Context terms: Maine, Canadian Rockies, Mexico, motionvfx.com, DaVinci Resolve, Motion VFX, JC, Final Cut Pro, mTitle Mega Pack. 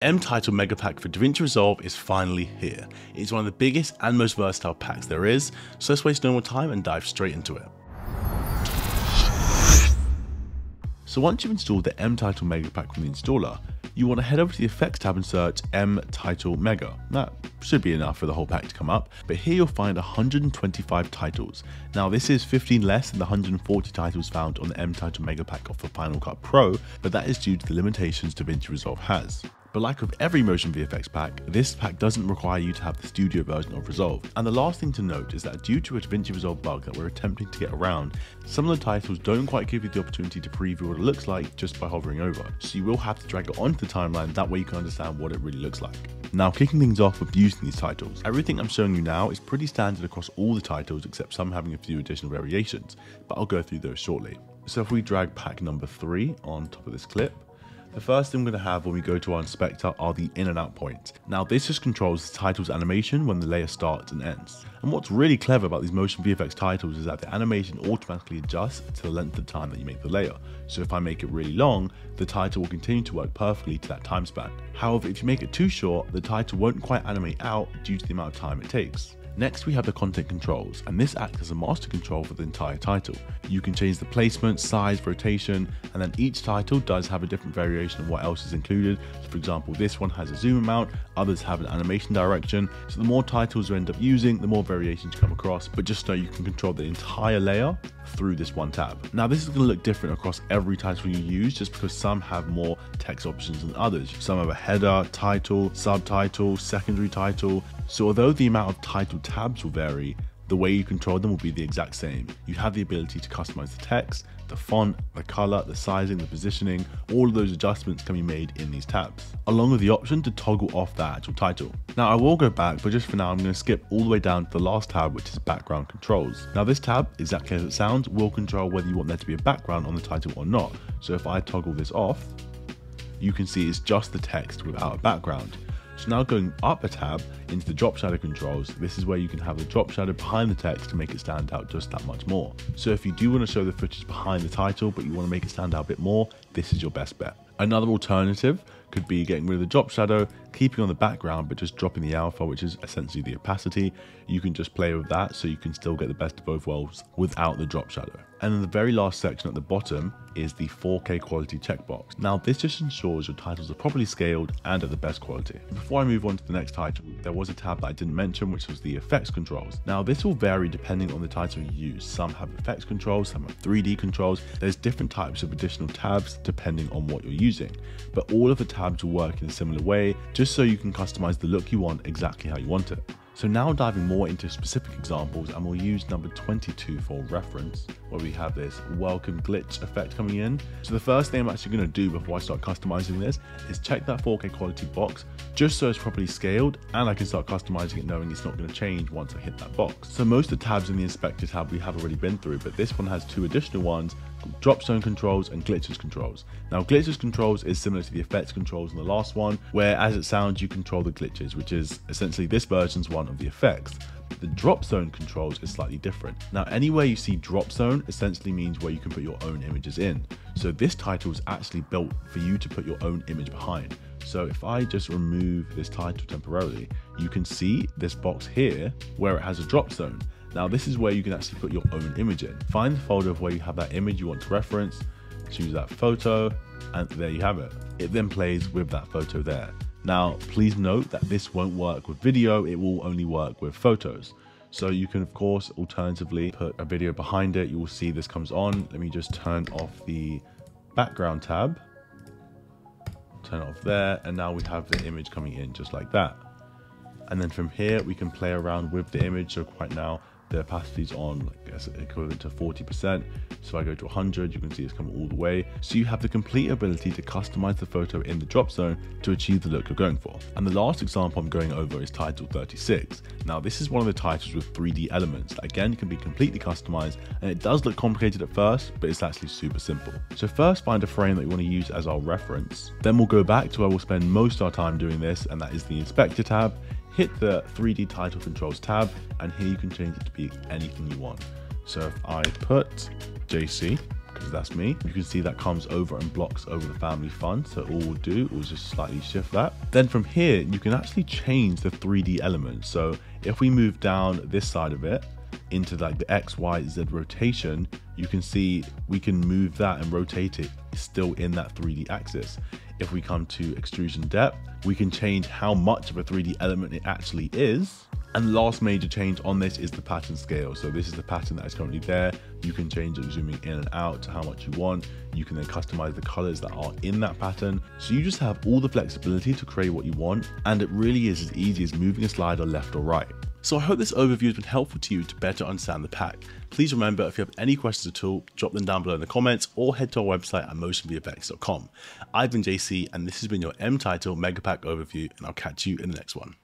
mTitle Mega Pack for DaVinci Resolve is finally here. It's one of the biggest and most versatile packs there is, so let's waste no more time and dive straight into it. So once you've installed the mTitle Mega Pack from the installer, you want to head over to the Effects tab and search mTitle Mega. That should be enough for the whole pack to come up, but here you'll find 125 titles. Now this is 15 less than the 140 titles found on the mTitle Mega Pack of the Final Cut Pro, but that is due to the limitations DaVinci Resolve has. But like with every Motion VFX pack, this pack doesn't require you to have the studio version of Resolve. And the last thing to note is that due to a DaVinci Resolve bug that we're attempting to get around, some of the titles don't quite give you the opportunity to preview what it looks like just by hovering over. So you will have to drag it onto the timeline, that way you can understand what it really looks like. Now kicking things off with using these titles, everything I'm showing you now is pretty standard across all the titles except some having a few additional variations, but I'll go through those shortly. So if we drag pack number 3 on top of this clip, the first thing we're going to have when we go to our inspector are the in and out points. Now this just controls the title's animation when the layer starts and ends. And what's really clever about these Motion VFX titles is that the animation automatically adjusts to the length of time that you make the layer. So if I make it really long, the title will continue to work perfectly to that time span. However, if you make it too short, the title won't quite animate out due to the amount of time it takes. Next we have the content controls, and this acts as a master control for the entire title. You can change the placement, size, rotation, and then each title does have a different variation of what else is included. So for example, this one has a zoom amount, others have an animation direction, so the more titles you end up using, the more variations you come across, but just know you can control the entire layer through this one tab. Now this is going to look different across every title you use just because some have more text options than others. Some have a header, title, subtitle, secondary title. So although the amount of title tabs will vary, the way you control them will be the exact same. You have the ability to customize the text, the font, the color, the sizing, the positioning. All of those adjustments can be made in these tabs, along with the option to toggle off that actual title. Now I will go back, but just for now I'm going to skip all the way down to the last tab, which is background controls. Now this tab, exactly as it sounds, will control whether you want there to be a background on the title or not. So if I toggle this off, you can see it's just the text without a background. So now going up a tab into the drop shadow controls, this is where you can have the drop shadow behind the text to make it stand out just that much more. So if you do want to show the footage behind the title, but you want to make it stand out a bit more, this is your best bet. Another alternative could be getting rid of the drop shadow, keeping on the background, but just dropping the alpha, which is essentially the opacity. You can just play with that so you can still get the best of both worlds without the drop shadow. And then the very last section at the bottom is the 4K quality checkbox. Now this just ensures your titles are properly scaled and at the best quality. Before I move on to the next title, there was a tab that I didn't mention, which was the effects controls. Now this will vary depending on the title you use. Some have effects controls, some have 3D controls. There's different types of additional tabs depending on what you're using, but all of the tabs will work in a similar way, just so you can customize the look you want exactly how you want it. So now diving more into specific examples, and we'll use number 22 for reference, where we have this welcome glitch effect coming in. So the first thing I'm actually going to do before I start customizing this is check that 4K quality box, just so it's properly scaled and I can start customizing it knowing it's not going to change once I hit that box. So most of the tabs in the inspector tab we have already been through, but this one has two additional ones, drop zone controls and glitches controls. Now glitches controls is similar to the effects controls in the last one, where as it sounds you control the glitches, which is essentially this version's one of the effects. The drop zone controls is slightly different. Now anywhere you see drop zone essentially means where you can put your own images in. So this title is actually built for you to put your own image behind. So if I just remove this title temporarily, you can see this box here where it has a drop zone. Now this is where you can actually put your own image in. Find the folder of where you have that image you want to reference, choose that photo, and there you have it. It then plays with that photo there. Now, please note that this won't work with video, it will only work with photos. So you can, of course, alternatively put a video behind it. You will see this comes on. Let me just turn off the background tab, turn it off there, and now we have the image coming in just like that. And then from here, we can play around with the image. So right now, the opacity is on, I guess, equivalent to 40%. So I go to 100, you can see it's coming all the way. So you have the complete ability to customize the photo in the drop zone to achieve the look you're going for. And the last example I'm going over is title 36. Now this is one of the titles with 3D elements that again can be completely customized, and it does look complicated at first, but it's actually super simple. So first find a frame that you want to use as our reference. Then we'll go back to where we'll spend most of our time doing this, and that is the inspector tab. Hit the 3D title controls tab, and here you can change it to be anything you want. So if I put JC, because that's me. You can see that comes over and blocks over the family fun. So all we'll do is just slightly shift that. Then from here, you can actually change the 3D element. So if we move down this side of it into like the X, Y, Z rotation, you can see we can move that and rotate it still in that 3D axis. If we come to extrusion depth, we can change how much of a 3D element it actually is. And last major change on this is the pattern scale. So this is the pattern that is currently there. You can change it zooming in and out to how much you want. You can then customize the colors that are in that pattern. So you just have all the flexibility to create what you want. And it really is as easy as moving a slider left or right. So I hope this overview has been helpful to you to better understand the pack. Please remember, if you have any questions at all, drop them down below in the comments or head to our website at motionvfx.com. I've been JC and this has been your mTitle Mega Pack overview, and I'll catch you in the next one.